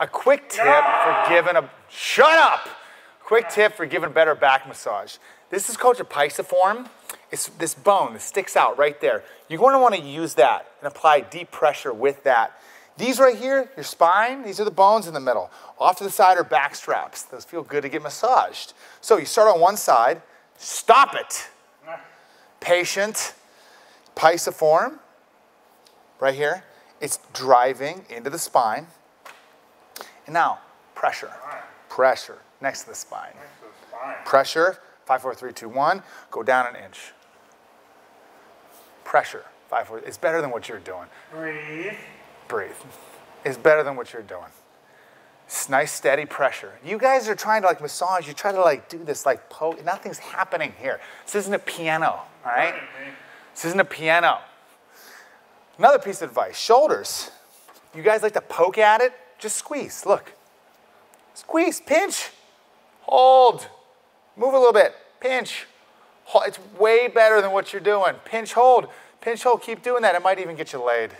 A quick tip for giving a, shut up! Quick tip for giving a better back massage. This is called your pisiform. It's this bone that sticks out right there. You're going to want to use that and apply deep pressure with that. These right here, your spine, these are the bones in the middle. Off to the side are back straps. Those feel good to get massaged. So you start on one side, stop it. Patient, pisiform, right here. It's driving into the spine. And now, pressure, pressure, next to the spine. Pressure, 5, 4, 3, 2, 1, go down an inch. Pressure, 5, 4, it's better than what you're doing. Breathe. Breathe, it's better than what you're doing. It's nice, steady pressure. You guys are trying to like massage, you try to like do this, like poke, nothing's happening here. This isn't a piano, all right? This isn't a piano. Another piece of advice, shoulders. You guys like to poke at it? Just squeeze, look. Squeeze, pinch, hold. Move a little bit, pinch, hold. It's way better than what you're doing. Pinch, hold, keep doing that. It might even get you laid.